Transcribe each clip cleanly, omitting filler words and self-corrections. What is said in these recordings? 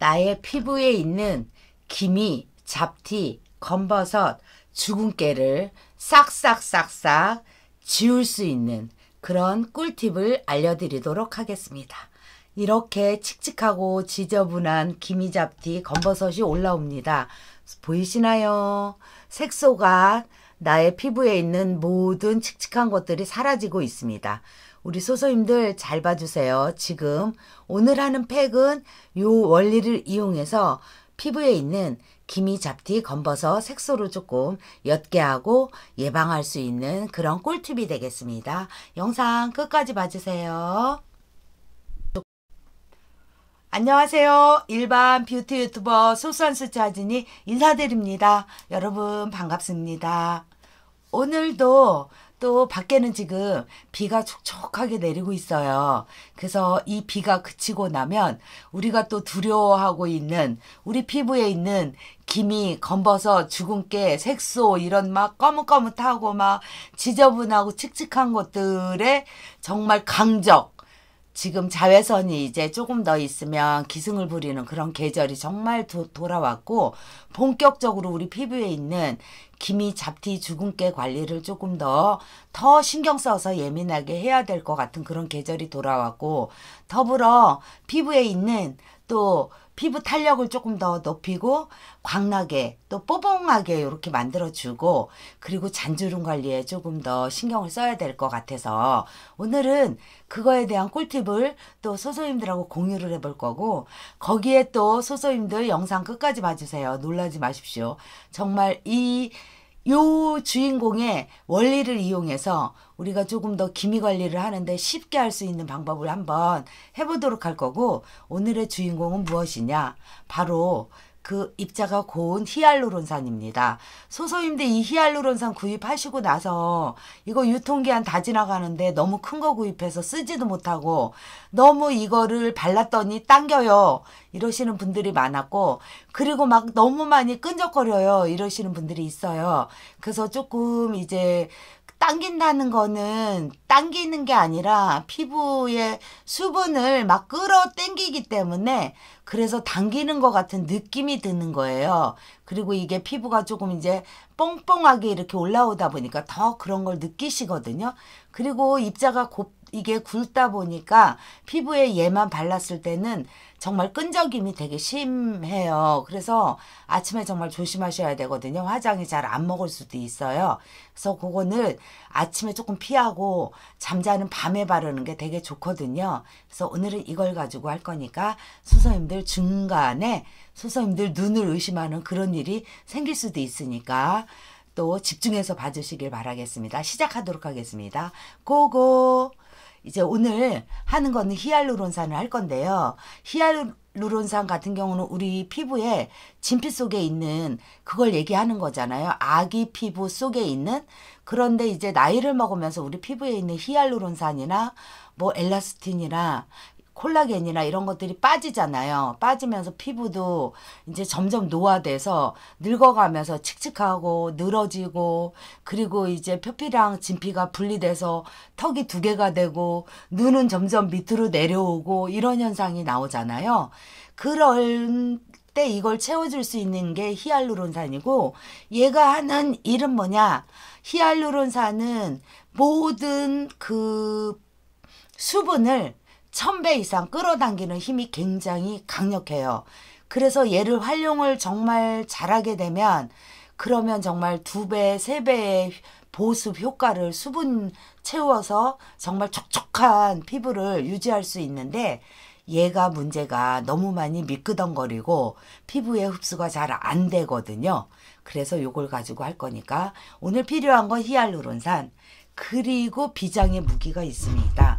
나의 피부에 있는 기미, 잡티, 검버섯, 주근깨를 싹싹싹싹 지울 수 있는 그런 꿀팁을 알려드리도록 하겠습니다. 이렇게 칙칙하고 지저분한 기미, 잡티, 검버섯이 올라옵니다. 보이시나요? 색소가 나의 피부에 있는 모든 칙칙한 것들이 사라지고 있습니다. 우리 소소님들 잘 봐주세요. 지금 오늘 하는 팩은 요 원리를 이용해서 피부에 있는 기미, 잡티, 검버섯, 색소로 조금 옅게 하고 예방할 수 있는 그런 꿀팁이 되겠습니다. 영상 끝까지 봐주세요. 안녕하세요. 일반 뷰티 유튜버 소소한 수채화진이 인사드립니다. 여러분 반갑습니다. 오늘도 또 밖에는 지금 비가 촉촉하게 내리고 있어요. 그래서 이 비가 그치고 나면 우리가 또 두려워하고 있는 우리 피부에 있는 기미, 검버섯, 주근깨, 색소 이런 막 거뭇거뭇하고 막 지저분하고 칙칙한 것들에 정말 강적, 지금 자외선이 이제 조금 더 있으면 기승을 부리는 그런 계절이 정말 돌아왔고, 본격적으로 우리 피부에 있는 기미, 잡티, 주근깨 관리를 조금 더 신경 써서 예민하게 해야 될 것 같은 그런 계절이 돌아왔고, 더불어 피부에 있는 또 피부 탄력을 조금 더 높이고 광나게 또 뽀뽕하게 이렇게 만들어주고, 그리고 잔주름 관리에 조금 더 신경을 써야 될 것 같아서 오늘은 그거에 대한 꿀팁을 또 소소님들하고 공유를 해볼 거고, 거기에 또 소소님들 영상 끝까지 봐주세요. 놀라지 마십시오. 정말 요 주인공의 원리를 이용해서 우리가 조금 더 기미 관리를 하는데 쉽게 할 수 있는 방법을 한번 해보도록 할 거고, 오늘의 주인공은 무엇이냐, 바로 그 입자가 고운 히알루론산입니다. 소소님들 이 히알루론산 구입하시고 나서 이거 유통기한 다 지나가는데 너무 큰 거 구입해서 쓰지도 못하고 너무 이거를 발랐더니 당겨요 이러시는 분들이 많았고, 그리고 막 너무 많이 끈적거려요 이러시는 분들이 있어요. 그래서 조금 이제 당긴다는 거는 당기는 게 아니라 피부에 수분을 막 끌어당기기 때문에 그래서 당기는 것 같은 느낌이 드는 거예요. 그리고 이게 피부가 조금 이제 뽕뽕하게 이렇게 올라오다 보니까 더 그런 걸 느끼시거든요. 그리고 입자가 이게 굵다 보니까 피부에 얘만 발랐을 때는 정말 끈적임이 되게 심해요. 그래서 아침에 정말 조심하셔야 되거든요. 화장이 잘 안 먹을 수도 있어요. 그래서 그거는 아침에 조금 피하고 잠자는 밤에 바르는 게 되게 좋거든요. 그래서 오늘은 이걸 가지고 할 거니까 소소님들 중간에 소소님들 눈을 의심하는 그런 일이 생길 수도 있으니까 또 집중해서 봐주시길 바라겠습니다. 시작하도록 하겠습니다. 고고! 이제 오늘 하는 거는 히알루론산을 할 건데요. 히알루론산 같은 경우는 우리 피부에 진피 속에 있는 그걸 얘기하는 거잖아요. 아기 피부 속에 있는. 그런데 이제 나이를 먹으면서 우리 피부에 있는 히알루론산이나 뭐 엘라스틴이나 콜라겐이나 이런 것들이 빠지잖아요. 빠지면서 피부도 이제 점점 노화돼서 늙어가면서 칙칙하고 늘어지고, 그리고 이제 표피랑 진피가 분리돼서 턱이 두 개가 되고 눈은 점점 밑으로 내려오고 이런 현상이 나오잖아요. 그럴 때 이걸 채워줄 수 있는 게 히알루론산이고, 얘가 하는 일은 뭐냐, 히알루론산은 모든 그 수분을 1000배 이상 끌어당기는 힘이 굉장히 강력해요. 그래서 얘를 활용을 정말 잘하게 되면, 그러면 정말 2배, 3배의 보습 효과를, 수분 채워서 정말 촉촉한 피부를 유지할 수 있는데, 얘가 문제가 너무 많이 미끄덩거리고 피부에 흡수가 잘 안 되거든요. 그래서 요걸 가지고 할 거니까 오늘 필요한 건 히알루론산, 그리고 비장의 무기가 있습니다.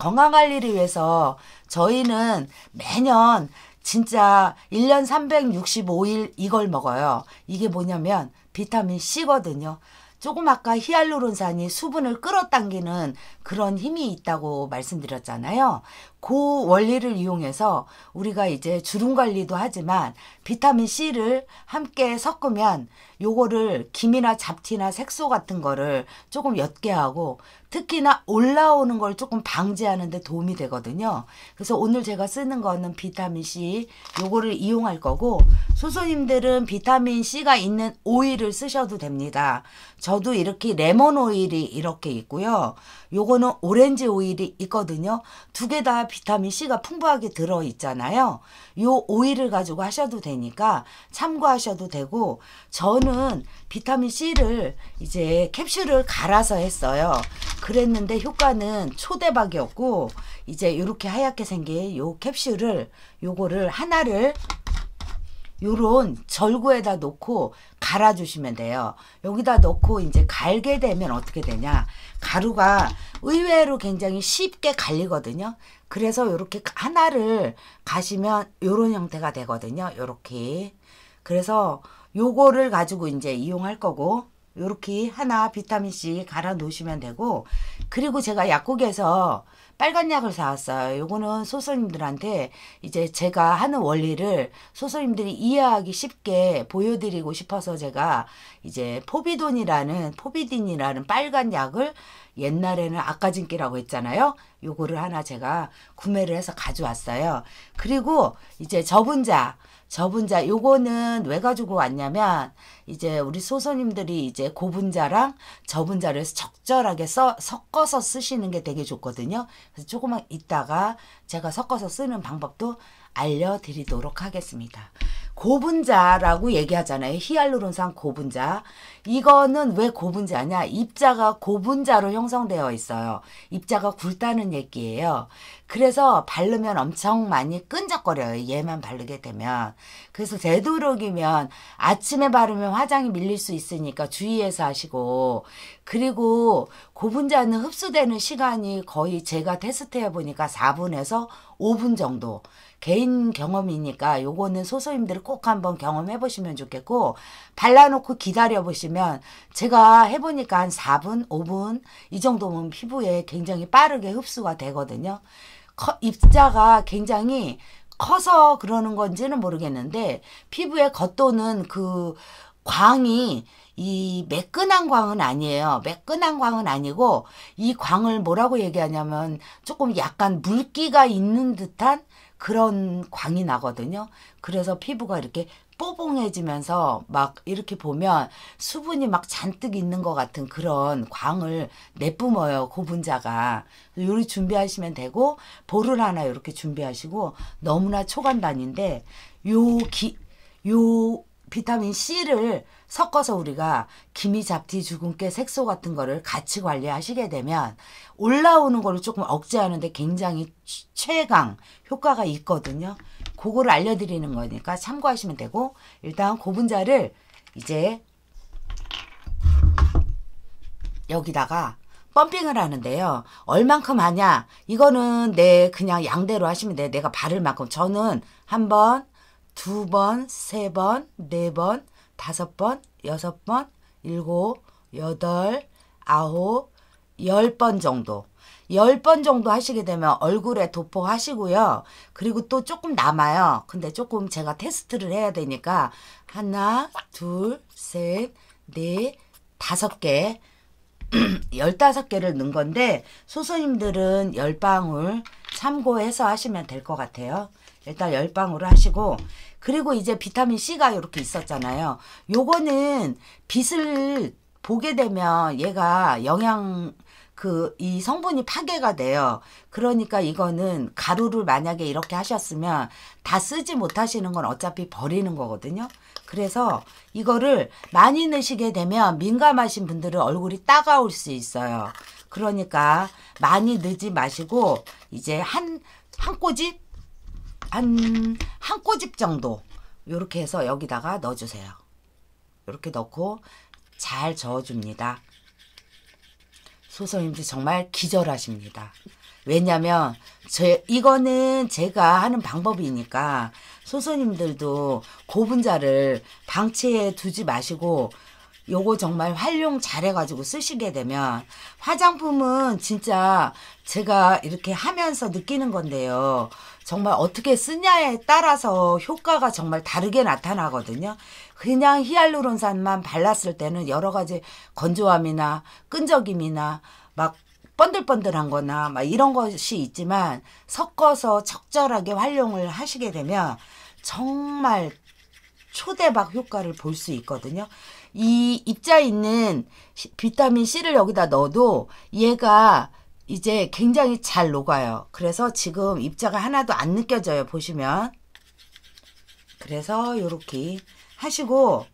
건강관리를 위해서 저희는 매년 진짜 1년 365일 이걸 먹어요. 이게 뭐냐면 비타민C 거든요. 조금 아까 히알루론산이 수분을 끌어당기는 그런 힘이 있다고 말씀드렸잖아요. 그 원리를 이용해서 우리가 이제 주름 관리도 하지만 비타민C를 함께 섞으면 요거를 기미나 잡티나 색소 같은 거를 조금 옅게 하고 특히나 올라오는 걸 조금 방지하는 데 도움이 되거든요. 그래서 오늘 제가 쓰는 거는 비타민C 요거를 이용할 거고, 소소님들은 비타민C가 있는 오일을 쓰셔도 됩니다. 저도 이렇게 레몬 오일이 이렇게 있고요. 요거는 오렌지 오일이 있거든요. 두 개 다 비타민C가 풍부하게 들어있잖아요. 요 오일을 가지고 하셔도 되니까 참고하셔도 되고, 저는 비타민C를 이제 캡슐을 갈아서 했어요. 그랬는데 효과는 초대박이었고, 이제 요렇게 하얗게 생긴 요 캡슐을 요거를 하나를 요런 절구에다 놓고 갈아 주시면 돼요. 여기다 넣고 이제 갈게 되면 어떻게 되냐, 가루가 의외로 굉장히 쉽게 갈리거든요. 그래서 요렇게 하나를 가시면 요런 형태가 되거든요. 요렇게. 그래서 요거를 가지고 이제 이용할 거고, 요렇게 하나 비타민C 갈아 놓으시면 되고, 그리고 제가 약국에서 빨간 약을 사왔어요. 요거는 소소님들한테 이제 제가 하는 원리를 소소님들이 이해하기 쉽게 보여드리고 싶어서 제가 이제 포비딘이라는 빨간 약을, 옛날에는 아까진기라고 했잖아요. 요거를 하나 제가 구매를 해서 가져왔어요. 그리고 이제 저분자 요거는 왜 가지고 왔냐면, 이제 우리 소소님들이 이제 고분자랑 저분자를 적절하게 섞어서 쓰시는 게 되게 좋거든요. 그래서 조금만 있다가 제가 섞어서 쓰는 방법도 알려드리도록 하겠습니다. 고분자라고 얘기하잖아요. 히알루론산 고분자. 이거는 왜 고분자냐, 입자가 고분자로 형성되어 있어요. 입자가 굵다는 얘기예요. 그래서 바르면 엄청 많이 끈적거려요, 얘만 바르게 되면. 그래서 되도록이면 아침에 바르면 화장이 밀릴 수 있으니까 주의해서 하시고, 그리고 고분자는 흡수되는 시간이 거의 제가 테스트해 보니까 4분에서 5분 정도, 개인 경험이니까 요거는 소소님들 꼭 한번 경험해 보시면 좋겠고, 발라놓고 기다려 보시면, 제가 해보니까 한 4분 5분 이 정도면 피부에 굉장히 빠르게 흡수가 되거든요. 입자가 굉장히 커서 그러는 건지는 모르겠는데 피부에 겉도는 그 광이 이 매끈한 광은 아니에요. 매끈한 광은 아니고, 이 광을 뭐라고 얘기하냐면 조금 약간 물기가 있는 듯한 그런 광이 나거든요. 그래서 피부가 이렇게 뽀송해지면서 막 이렇게 보면 수분이 막 잔뜩 있는 것 같은 그런 광을 내뿜어요, 고분자가. 요리 준비하시면 되고, 볼을 하나 이렇게 준비하시고, 너무나 초간단인데 요 비타민C를 섞어서 우리가 기미, 잡티, 주근깨, 색소 같은 거를 같이 관리하시게 되면 올라오는 거를 조금 억제하는데 굉장히 최강 효과가 있거든요. 그거를 알려드리는 거니까 참고하시면 되고, 일단 고분자를 이제 여기다가 펌핑을 하는데요. 얼만큼 하냐, 이거는 내 그냥 양대로 하시면 돼요. 내가 바를 만큼. 저는 한 번, 두 번, 세 번, 네 번, 5번, 6번, 7, 8, 9, 10번 정도. 10번 정도 하시게 되면 얼굴에 도포하시고요. 그리고 또 조금 남아요. 근데 조금 제가 테스트를 해야 되니까 하나, 둘, 셋, 넷, 5개 15개를 넣은 건데, 소소님들은 10방울 참고해서 하시면 될 것 같아요. 일단 10방울 하시고, 그리고 이제 비타민C가 이렇게 있었잖아요. 요거는 빛을 보게 되면 얘가 이 성분이 파괴가 돼요. 그러니까 이거는 가루를 만약에 이렇게 하셨으면 다 쓰지 못하시는 건 어차피 버리는 거거든요. 그래서 이거를 많이 넣으시게 되면 민감하신 분들은 얼굴이 따가울 수 있어요. 그러니까 많이 넣지 마시고, 이제 한 꼬집 정도 요렇게 해서 여기다가 넣어주세요. 요렇게 넣고 잘 저어줍니다. 소소님들 정말 기절하십니다. 왜냐면 이거는 제가 하는 방법이니까 소소님들도 고분자를 방치해 두지 마시고 요거 정말 활용 잘해가지고 쓰시게 되면, 화장품은 진짜 제가 이렇게 하면서 느끼는 건데요, 정말 어떻게 쓰냐에 따라서 효과가 정말 다르게 나타나거든요. 그냥 히알루론산만 발랐을 때는 여러가지 건조함이나 끈적임이나 막 번들번들한 거나 막 이런 것이 있지만, 섞어서 적절하게 활용을 하시게 되면 정말 초대박 효과를 볼 수 있거든요. 이 입자 있는 비타민C를 여기다 넣어도 얘가 이제 굉장히 잘 녹아요. 그래서 지금 입자가 하나도 안 느껴져요, 보시면. 그래서 요렇게 하시고,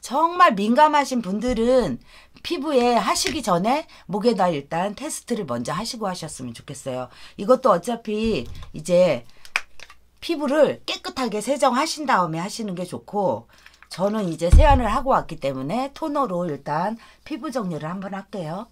정말 민감하신 분들은 피부에 하시기 전에 목에다 일단 테스트를 먼저 하시고 하셨으면 좋겠어요. 이것도 어차피 이제 피부를 깨끗하게 세정하신 다음에 하시는 게 좋고, 저는 이제 세안을 하고 왔기 때문에 토너로 일단 피부 정리를 한번 할게요.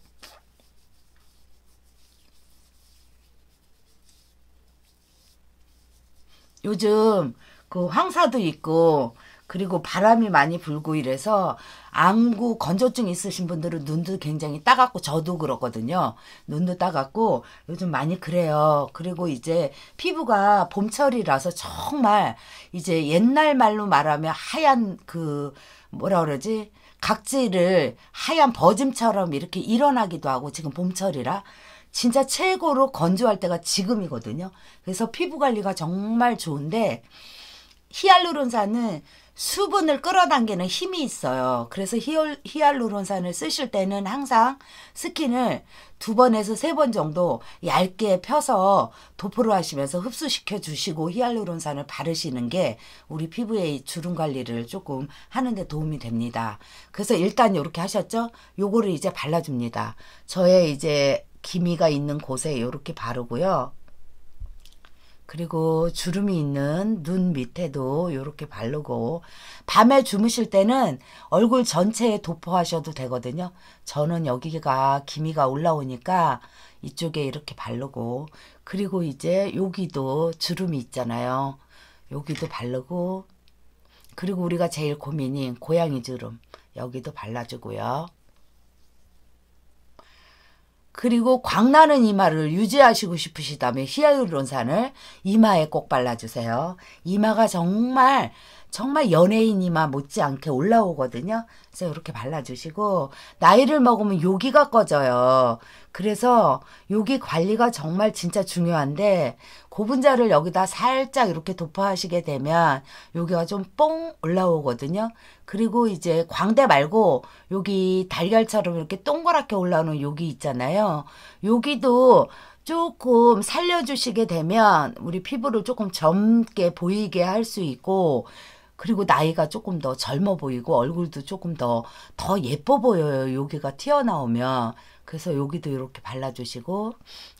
요즘 그 황사도 있고 그리고 바람이 많이 불고 이래서 안구 건조증 있으신 분들은 눈도 굉장히 따갑고, 저도 그렇거든요. 눈도 따갑고 요즘 많이 그래요. 그리고 이제 피부가 봄철이라서 정말 이제 옛날 말로 말하면 하얀 그 뭐라 그러지? 각질을 하얀 버짐처럼 이렇게 일어나기도 하고, 지금 봄철이라 진짜 최고로 건조할 때가 지금이거든요. 그래서 피부 관리가 정말 좋은데, 히알루론산은 수분을 끌어당기는 힘이 있어요. 그래서 히알루론산을 쓰실 때는 항상 스킨을 2번에서 3번 정도 얇게 펴서 도포를 하시면서 흡수시켜 주시고 히알루론산을 바르시는 게 우리 피부의 주름 관리를 조금 하는데 도움이 됩니다. 그래서 일단 이렇게 하셨죠? 요거를 이제 발라줍니다. 저의 이제 기미가 있는 곳에 이렇게 바르고요. 그리고 주름이 있는 눈 밑에도 이렇게 바르고, 밤에 주무실 때는 얼굴 전체에 도포하셔도 되거든요. 저는 여기가 기미가 올라오니까 이쪽에 이렇게 바르고, 그리고 이제 여기도 주름이 있잖아요. 여기도 바르고, 그리고 우리가 제일 고민인 고양이 주름 여기도 발라주고요. 그리고 광나는 이마를 유지하시고 싶으시다면 히알루론산을 이마에 꼭 발라주세요. 이마가 정말 연예인 이마 못지않게 올라오거든요. 그래서 이렇게 발라주시고, 나이를 먹으면 여기가 꺼져요. 그래서 여기 관리가 정말 진짜 중요한데, 고분자를 여기다 살짝 이렇게 도포하시게 되면 여기가 좀 뽕 올라오거든요. 그리고 이제 광대 말고 여기 달걀처럼 이렇게 동그랗게 올라오는 여기 있잖아요. 여기도 조금 살려주시게 되면 우리 피부를 조금 젊게 보이게 할 수 있고, 그리고 나이가 조금 더 젊어 보이고 얼굴도 조금 더 예뻐 보여요, 여기가 튀어나오면. 그래서 여기도 이렇게 발라주시고,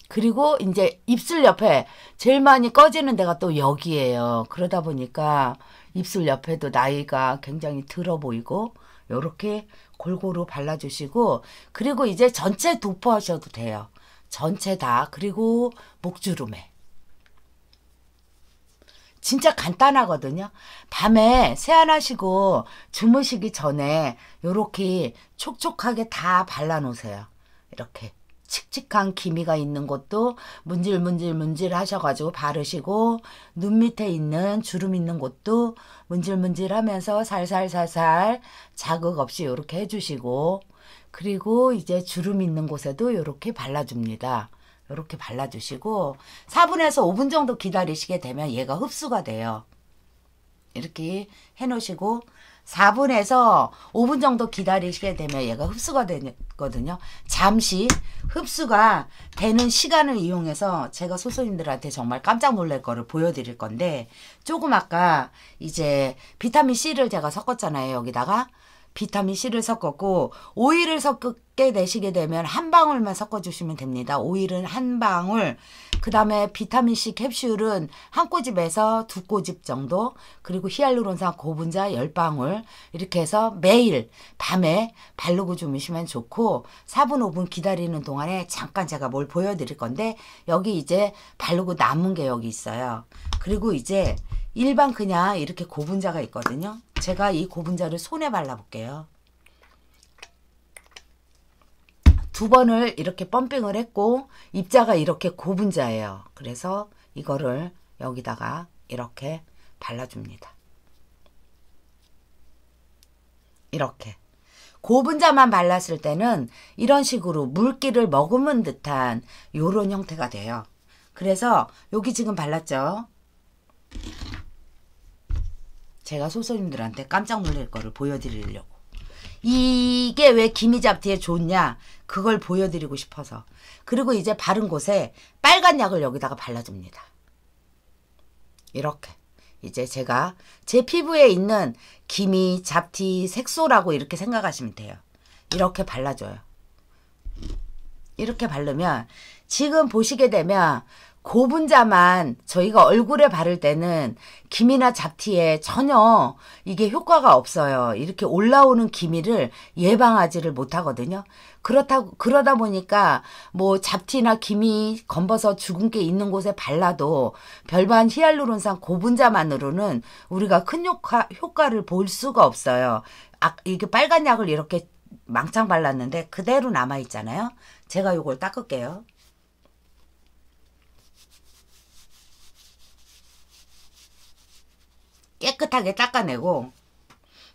그리고 이제 입술 옆에 제일 많이 꺼지는 데가 또 여기예요. 그러다 보니까 입술 옆에도 나이가 굉장히 들어 보이고 이렇게 골고루 발라주시고, 그리고 이제 전체 도포하셔도 돼요. 전체 다. 그리고 목주름에. 진짜 간단하거든요. 밤에 세안하시고 주무시기 전에 요렇게 촉촉하게 다 발라놓으세요. 이렇게 칙칙한 기미가 있는 곳도 문질문질 하셔가지고 바르시고, 눈 밑에 있는 주름 있는 곳도 문질문질 하면서 살살살살 자극 없이 요렇게 해주시고, 그리고 이제 주름 있는 곳에도 요렇게 발라줍니다. 이렇게 발라주시고 4분에서 5분 정도 기다리시게 되면 얘가 흡수가 돼요. 이렇게 해놓으시고 4분에서 5분 정도 기다리시게 되면 얘가 흡수가 되거든요. 잠시 흡수가 되는 시간을 이용해서 제가 소소님들한테 정말 깜짝 놀랄 거를 보여드릴 건데, 조금 아까 이제 비타민C를 제가 섞었잖아요. 여기다가 비타민C를 섞었고, 오일을 섞게 되시게 되면 한 방울만 섞어주시면 됩니다. 오일은 한 방울, 그 다음에 비타민C 캡슐은 한 꼬집에서 2꼬집 정도, 그리고 히알루론산 고분자 10방울, 이렇게 해서 매일 밤에 바르고 주무시면 좋고, 4분 5분 기다리는 동안에 잠깐 제가 뭘 보여드릴 건데, 여기 이제 바르고 남은 게 여기 있어요. 그리고 이제 일반 그냥 이렇게 고분자가 있거든요. 제가 이 고분자를 손에 발라볼게요. 두 번을 이렇게 펌핑을 했고 입자가 이렇게 고분자예요. 그래서 이거를 여기다가 이렇게 발라줍니다. 이렇게 고분자만 발랐을 때는 이런 식으로 물기를 머금은 듯한 요런 형태가 돼요. 그래서 여기 지금 발랐죠. 제가 소소님들한테 깜짝 놀랄 거를 보여드리려고. 이게 왜 기미잡티에 좋냐, 그걸 보여드리고 싶어서. 그리고 이제 바른 곳에 빨간 약을 여기다가 발라줍니다. 이렇게 이제 제가 제 피부에 있는 기미, 잡티, 색소라고 이렇게 생각하시면 돼요. 이렇게 발라줘요. 이렇게 바르면 지금 보시게 되면 고분자만 저희가 얼굴에 바를 때는 기미나 잡티에 전혀 이게 효과가 없어요. 이렇게 올라오는 기미를 예방하지를 못하거든요. 그러다 보니까 뭐 잡티나 기미 건버서 죽은 게 있는 곳에 발라도 별반 히알루론산 고분자만으로는 우리가 큰 효과를 볼 수가 없어요. 이게 빨간 약을 이렇게 망창 발랐는데 그대로 남아있잖아요. 제가 요걸 닦을게요. 깨끗하게 닦아내고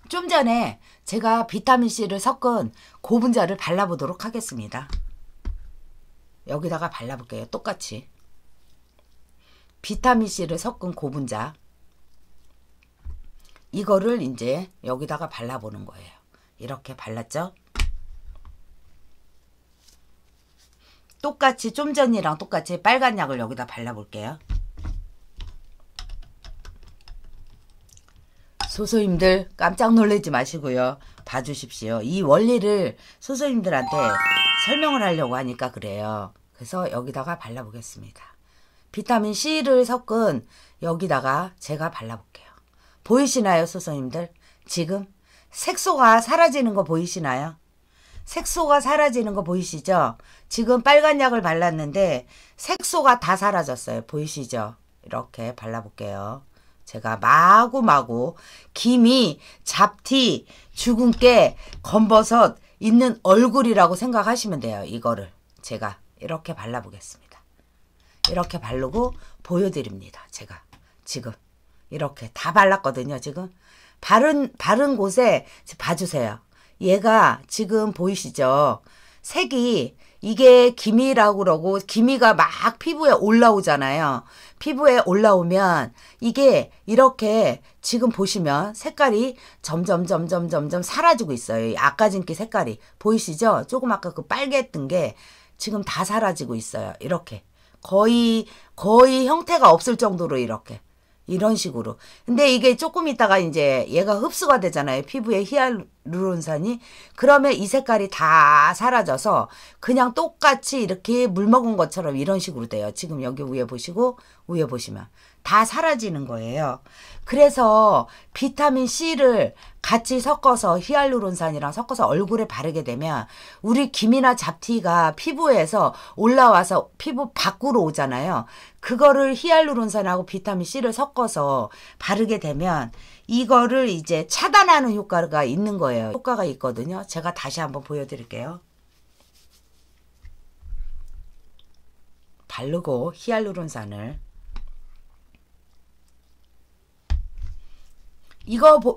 좀 전에 제가 비타민C를 섞은 고분자를 발라보도록 하겠습니다. 여기다가 발라볼게요. 똑같이 비타민C를 섞은 고분자, 이거를 이제 여기다가 발라보는 거예요. 이렇게 발랐죠? 똑같이 좀 전이랑 똑같이 빨간 약을 여기다 발라볼게요. 소소님들 깜짝 놀라지 마시고요. 봐주십시오. 이 원리를 소소님들한테 설명을 하려고 하니까 그래요. 그래서 여기다가 발라보겠습니다. 비타민C를 섞은 여기다가 제가 발라볼게요. 보이시나요 소소님들? 지금 색소가 사라지는 거 보이시나요? 색소가 사라지는 거 보이시죠? 지금 빨간 약을 발랐는데 색소가 다 사라졌어요. 보이시죠? 이렇게 발라볼게요. 제가 마구마구 기미, 잡티, 죽은 깨, 검버섯 있는 얼굴이라고 생각하시면 돼요. 이거를 제가 이렇게 발라보겠습니다. 이렇게 바르고 보여드립니다. 제가 지금 이렇게 다 발랐거든요. 지금 바른 곳에 봐주세요. 얘가 지금 보이시죠? 색이, 이게 기미라고 그러고 기미가 막 피부에 올라오잖아요. 피부에 올라오면 이게 이렇게 지금 보시면 색깔이 점점 사라지고 있어요. 아까 진기 색깔이 보이시죠? 조금 아까 그 빨갰던 게 지금 다 사라지고 있어요. 이렇게 거의 형태가 없을 정도로 이렇게 이런 식으로. 근데 이게 조금 있다가 이제 얘가 흡수가 되잖아요. 피부에 히알루론산이. 그러면 이 색깔이 다 사라져서 그냥 똑같이 이렇게 물 먹은 것처럼 이런 식으로 돼요. 지금 여기 위에 보시면 다 사라지는 거예요. 그래서 비타민C를 같이 섞어서 히알루론산이랑 섞어서 얼굴에 바르게 되면 우리 기미나 잡티가 피부에서 올라와서 피부 밖으로 오잖아요. 그거를 히알루론산하고 비타민C를 섞어서 바르게 되면 이거를 이제 차단하는 효과가 있는 거예요. 효과가 있거든요. 제가 다시 한번 보여드릴게요. 바르고 히알루론산을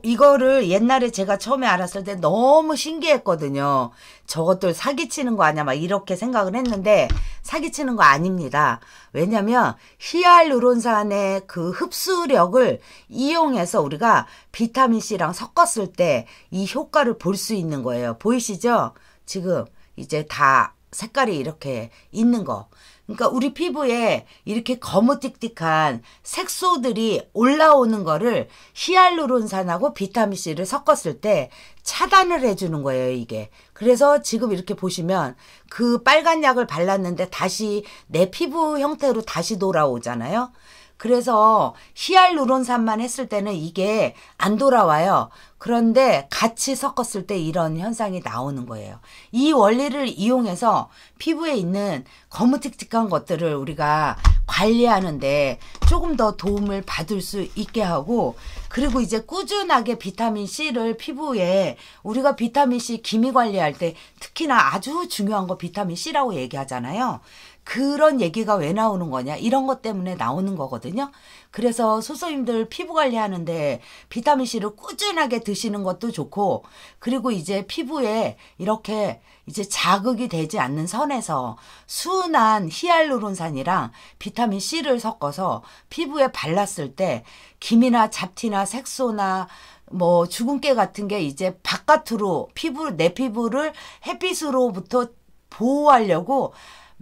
이거를 옛날에 제가 처음에 알았을 때 너무 신기했거든요. 저것들 사기치는 거 아니야 막 이렇게 생각을 했는데 사기치는 거 아닙니다. 왜냐면 히알루론산의 그 흡수력을 이용해서 우리가 비타민C랑 섞었을 때 이 효과를 볼 수 있는 거예요. 보이시죠? 지금 이제 다 색깔이 이렇게 있는 거. 그러니까 우리 피부에 이렇게 거무띡띡한 색소들이 올라오는 거를 히알루론산하고 비타민C를 섞었을 때 차단을 해주는 거예요, 이게. 그래서 지금 이렇게 보시면 그 빨간 약을 발랐는데 다시 내 피부 형태로 다시 돌아오잖아요. 그래서 히알루론산만 했을 때는 이게 안 돌아와요. 그런데 같이 섞었을 때 이런 현상이 나오는 거예요. 이 원리를 이용해서 피부에 있는 거무틱틱한 것들을 우리가 관리하는데 조금 더 도움을 받을 수 있게 하고, 그리고 이제 꾸준하게 비타민C를 피부에, 우리가 비타민C 기미 관리할 때 특히나 아주 중요한 거 비타민C라고 얘기하잖아요. 그런 얘기가 왜 나오는 거냐, 이런 것 때문에 나오는 거거든요. 그래서 소소님들 피부 관리하는데 비타민C를 꾸준하게 드시는 것도 좋고, 그리고 이제 피부에 이렇게 이제 자극이 되지 않는 선에서 순한 히알루론산이랑 비타민C를 섞어서 피부에 발랐을 때 기미나 잡티나 색소나 뭐 주근깨 같은 게 이제 바깥으로 피부, 내 피부를 햇빛으로부터 보호하려고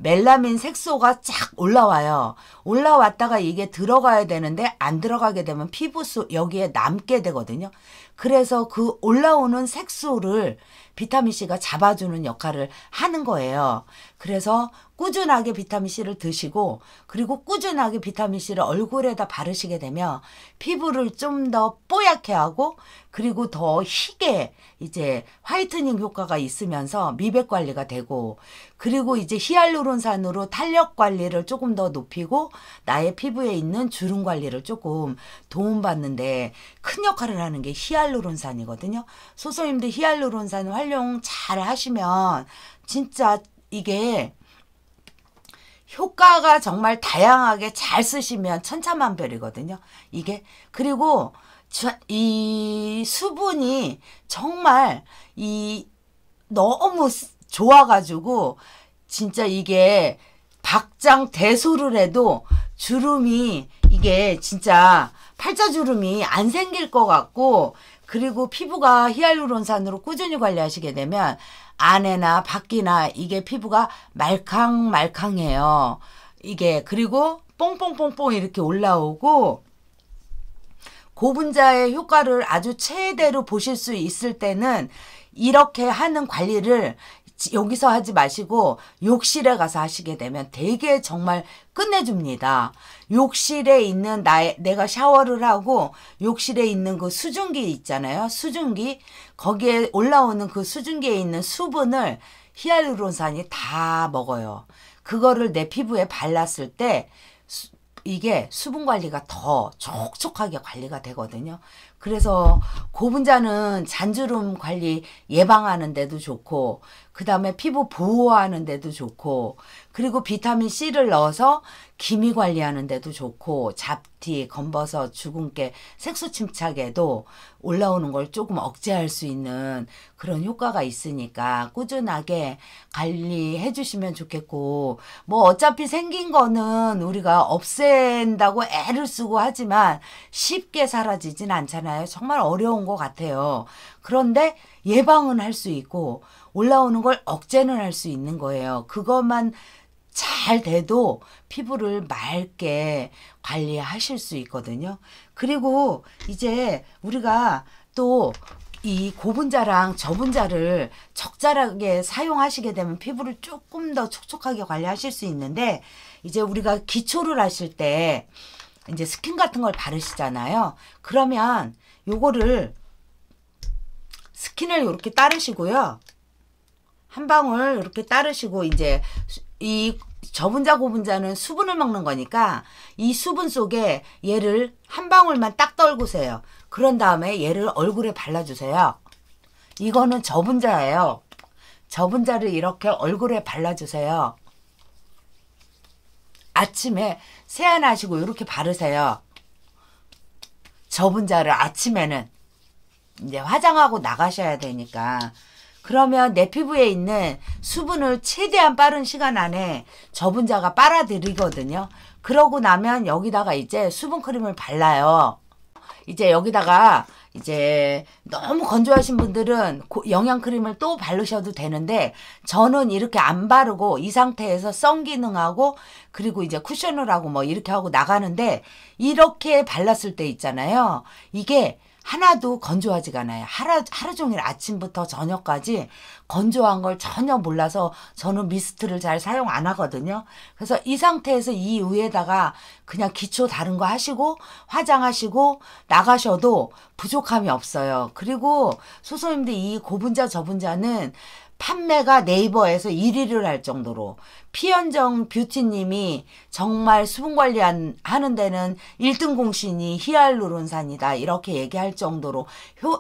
멜라닌 색소가 쫙 올라와요. 올라왔다가 이게 들어가야 되는데 안 들어가게 되면 피부 속 여기에 남게 되거든요. 그래서 그 올라오는 색소를 비타민C가 잡아주는 역할을 하는 거예요. 그래서 꾸준하게 비타민C를 드시고, 그리고 꾸준하게 비타민C를 얼굴에다 바르시게 되면 피부를 좀 더 뽀얗게 하고, 그리고 더 희게 이제 화이트닝 효과가 있으면서 미백 관리가 되고, 그리고 이제 히알루론산으로 탄력 관리를 조금 더 높이고 나의 피부에 있는 주름 관리를 조금 도움받는데 큰 역할을 하는 게 히알루론산이거든요. 소소님들 히알루론산 활용 잘 하시면 진짜 이게 효과가 정말 다양하게 잘 쓰시면 천차만별이거든요. 이게 그리고 이 수분이 정말 이 너무 좋아가지고 진짜 이게 박장 대소를 해도 주름이 이게 진짜 팔자주름이 안 생길 것 같고, 그리고 피부가 히알루론산으로 꾸준히 관리하시게 되면 안에나 밖이나 이게 피부가 말캉말캉해요. 이게 그리고 뽕뽕뽕뽕 이렇게 올라오고, 고분자의 효과를 아주 최대로 보실 수 있을 때는 이렇게 하는 관리를 여기서 하지 마시고 욕실에 가서 하시게 되면 되게 정말 끝내줍니다. 욕실에 있는 내가 샤워를 하고 욕실에 있는 그 수증기 있잖아요. 수증기, 거기에 올라오는 그 수증기에 있는 수분을 히알루론산이 다 먹어요. 그거를 내 피부에 발랐을 때 이게 수분 관리가 더 촉촉하게 관리가 되거든요. 그래서 고분자는 잔주름 관리 예방하는 데도 좋고, 그 다음에 피부 보호하는 데도 좋고, 그리고 비타민C를 넣어서 기미 관리하는 데도 좋고, 잡티, 검버섯, 주근깨, 색소 침착에도 올라오는 걸 조금 억제할 수 있는 그런 효과가 있으니까 꾸준하게 관리해 주시면 좋겠고, 뭐 어차피 생긴 거는 우리가 없앤다고 애를 쓰고 하지만 쉽게 사라지진 않잖아요. 정말 어려운 것 같아요. 그런데 예방은 할 수 있고 올라오는 걸 억제는 할 수 있는 거예요. 그것만 잘 돼도 피부를 맑게 관리하실 수 있거든요. 그리고 이제 우리가 또 이 고분자랑 저분자를 적절하게 사용하시게 되면 피부를 조금 더 촉촉하게 관리하실 수 있는데, 이제 우리가 기초를 하실 때 이제 스킨 같은 걸 바르시잖아요. 그러면 요거를 스킨을 이렇게 따르시고요. 한 방울 이렇게 따르시고, 이제 이 저분자 고분자는 수분을 먹는 거니까 이 수분 속에 얘를 한 방울만 딱 떨구세요. 그런 다음에 얘를 얼굴에 발라주세요. 이거는 저분자예요. 저분자를 이렇게 얼굴에 발라주세요. 아침에 세안하시고 이렇게 바르세요. 저분자를 아침에는 이제 화장하고 나가셔야 되니까. 그러면 내 피부에 있는 수분을 최대한 빠른 시간 안에 저분자가 빨아들이거든요. 그러고 나면 여기다가 이제 수분크림을 발라요. 이제 여기다가 이제 너무 건조하신 분들은 영양크림을 또 바르셔도 되는데, 저는 이렇게 안 바르고 이 상태에서 선 기능하고 그리고 이제 쿠션을 하고 뭐 이렇게 하고 나가는데, 이렇게 발랐을 때 있잖아요. 이게 하나도 건조하지가 않아요. 하루 종일 아침부터 저녁까지 건조한 걸 전혀 몰라서 저는 미스트를 잘 사용 안 하거든요. 그래서 이 상태에서 이 위에다가 그냥 기초 다른 거 하시고 화장하시고 나가셔도 부족함이 없어요. 그리고 소소님들 이 고분자 저분자는 판매가 네이버에서 1위를 할 정도로, 피연정 뷰티님이 정말 수분관리 하는 데는 1등 공신이 히알루론산이다 이렇게 얘기할 정도로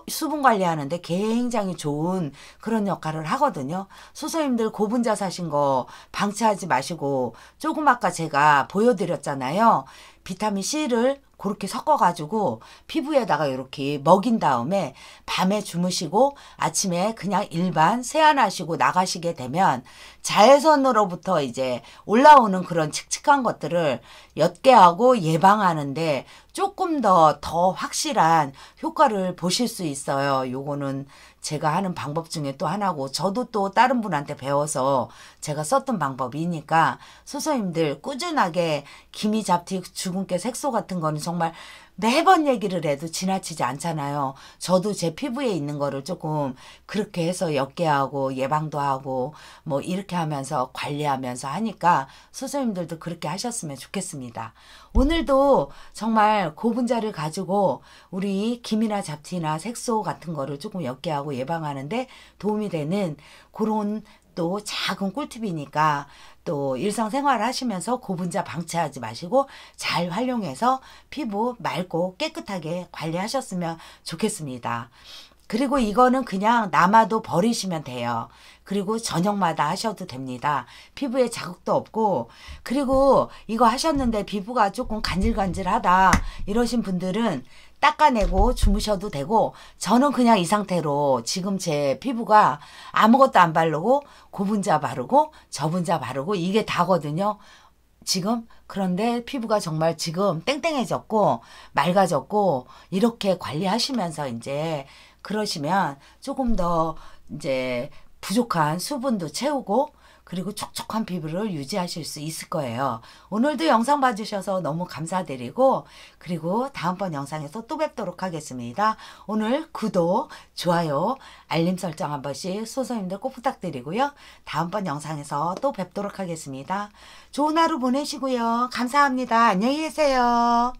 수분관리 하는데 굉장히 좋은 그런 역할을 하거든요. 소소님들 고분자 사신 거 방치하지 마시고, 조금 아까 제가 보여드렸잖아요. 비타민C를 그렇게 섞어가지고 피부에다가 이렇게 먹인 다음에 밤에 주무시고 아침에 그냥 일반 세안하시고 나가시게 되면 자외선으로부터 이제 올라오는 그런 칙칙한 것들을 엿개하고 예방하는데 조금 더 확실한 효과를 보실 수 있어요. 요거는 제가 하는 방법 중에 또 하나고, 저도 또 다른 분한테 배워서 제가 썼던 방법이니까, 소소님들 꾸준하게 기미, 잡티, 주근깨, 색소 같은 거는 정말 매번 얘기를 해도 지나치지 않잖아요. 저도 제 피부에 있는 거를 조금 그렇게 해서 엿개하고 예방도 하고 뭐 이렇게 하면서 관리하면서 하니까 소소님들도 그렇게 하셨으면 좋겠습니다. 오늘도 정말 고분자를 가지고 우리 기미나 잡티나 색소 같은 거를 조금 엿개하고 예방하는데 도움이 되는 그런 또 작은 꿀팁이니까, 또 일상생활 하시면서 고분자 방치하지 마시고 잘 활용해서 피부 맑고 깨끗하게 관리하셨으면 좋겠습니다. 그리고 이거는 그냥 남아도 버리시면 돼요. 그리고 저녁마다 하셔도 됩니다. 피부에 자극도 없고. 그리고 이거 하셨는데 피부가 조금 간질간질하다 이러신 분들은 닦아내고 주무셔도 되고, 저는 그냥 이 상태로 지금 제 피부가 아무것도 안 바르고 고분자 바르고 저분자 바르고 이게 다거든요 지금. 그런데 피부가 정말 지금 땡땡해졌고 맑아졌고, 이렇게 관리하시면서 이제 그러시면 조금 더 이제 부족한 수분도 채우고 그리고 촉촉한 피부를 유지하실 수 있을 거예요. 오늘도 영상 봐주셔서 너무 감사드리고, 그리고 다음번 영상에서 또 뵙도록 하겠습니다. 오늘 구독, 좋아요, 알림 설정 한 번씩 소소님들 꼭 부탁드리고요. 다음번 영상에서 또 뵙도록 하겠습니다. 좋은 하루 보내시고요. 감사합니다. 안녕히 계세요.